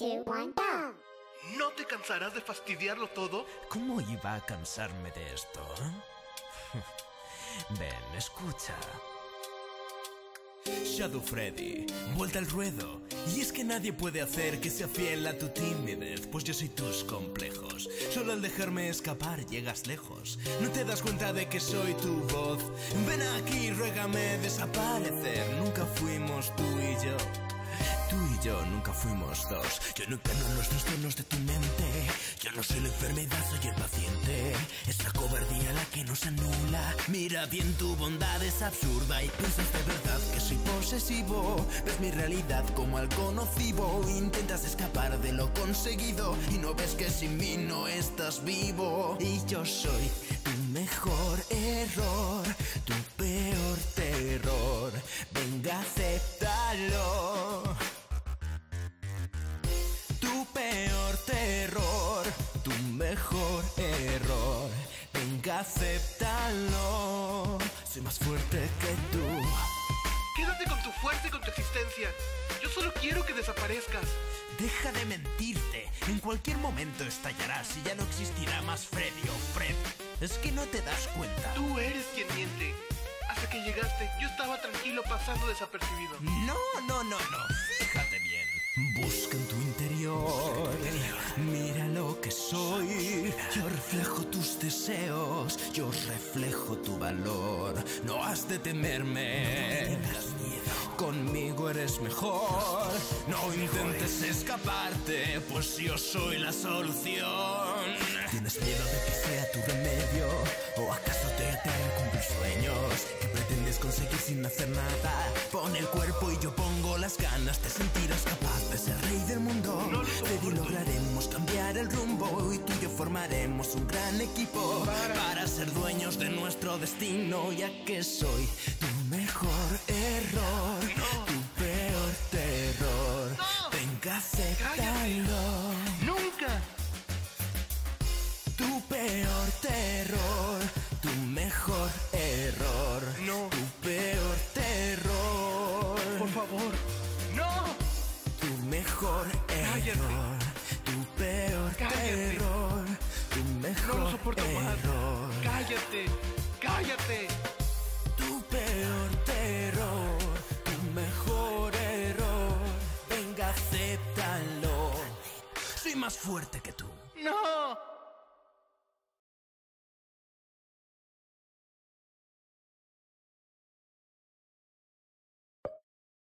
3, 2, 1, go. ¿No te cansarás de fastidiarlo todo? ¿Cómo iba a cansarme de esto? Ven, escucha. Shadow Freddy, vuelta al ruedo. Y es que nadie puede hacer que sea fiel a tu timidez, pues yo soy tus complejos. Solo al dejarme escapar llegas lejos. No te das cuenta de que soy tu voz. Ven aquí, ruégame desaparecer. Nunca fuimos tú y yo. Tú y yo nunca fuimos dos. Yo no encarno los trastornos de tu mente. Yo no soy la enfermedad, soy el paciente. Es la cobardía la que nos anula. Mira bien, tu bondad es absurda. Y piensas de verdad que soy posesivo. Ves mi realidad como algo nocivo. Intentas escapar de lo conseguido. Y no ves que sin mí no estás vivo. Y yo soy tu mejor error, tu peor terror. Venga, acéptalo. Peor terror, tu mejor error. Venga, acéptalo. Soy más fuerte que tú. Quédate con tu fuerza y con tu existencia. Yo solo quiero que desaparezcas. Deja de mentirte. En cualquier momento estallarás y ya no existirá más Freddy o Fred. Es que no te das cuenta. Tú eres quien miente. Hasta que llegaste, yo estaba tranquilo pasando desapercibido. No. Fíjate bien. Busca en tu interior, mira lo que soy. Yo reflejo tus deseos, yo reflejo tu valor. No has de temerme, conmigo eres mejor. No intentes escaparte, pues yo soy la solución. ¿Tienes miedo de que sea tu remedio? ¿O acaso te atraen con tus sueños? ¿Qué pretendes conseguir sin hacer nada? Pon el cuerpo y yo pongo las ganas. Te sentirás capaz de ser rey del mundo. Freddy, lograremos cambiar el rumbo. Y tú y yo formaremos un gran equipo para ser dueños de nuestro destino. Ya que soy tu mejor error, tu peor terror. Venga, acéptalo. ¡Nunca! Tu peor terror, tu mejor error. No. Tu peor terror. Por favor. ¡No! Tu mejor error. Tu peor terror. Tu mejor error. No lo soporto más. ¡Cállate! ¡Cállate! Tu peor terror, tu mejor error. Venga, acéptalo. Soy más fuerte que tú. ¡No!